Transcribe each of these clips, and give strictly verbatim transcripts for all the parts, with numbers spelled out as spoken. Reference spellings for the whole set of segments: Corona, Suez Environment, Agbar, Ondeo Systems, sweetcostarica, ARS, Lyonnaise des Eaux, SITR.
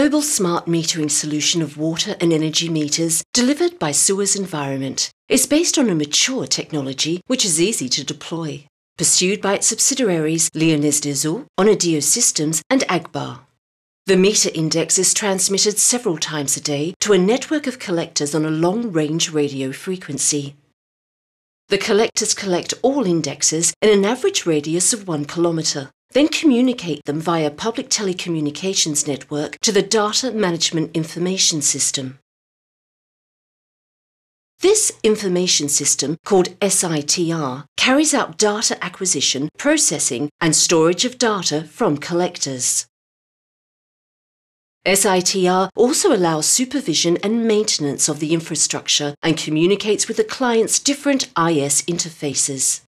global smart metering solution of water and energy meters delivered by Suez Environment is based on a mature technology which is easy to deploy, pursued by its subsidiaries Lyonnaise des Eaux, Ondeo Systems and Agbar. The meter index is transmitted several times a day to a network of collectors on a long-range radio frequency. The collectors collect all indexes in an average radius of one kilometre, then communicate them via public telecommunications network to the Data Management Information System. This information system, called S I T R, carries out data acquisition, processing and storage of data from collectors. S I T R also allows supervision and maintenance of the infrastructure and communicates with the client's different I S interfaces.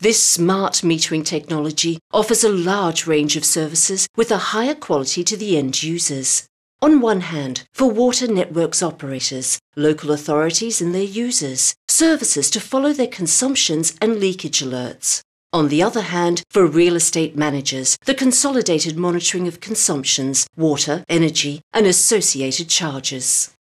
This smart metering technology offers a large range of services with a higher quality to the end users. On one hand, for water networks operators, local authorities and their users, services to follow their consumptions and leakage alerts. On the other hand, for real estate managers, the consolidated monitoring of consumptions, water, energy, and associated charges.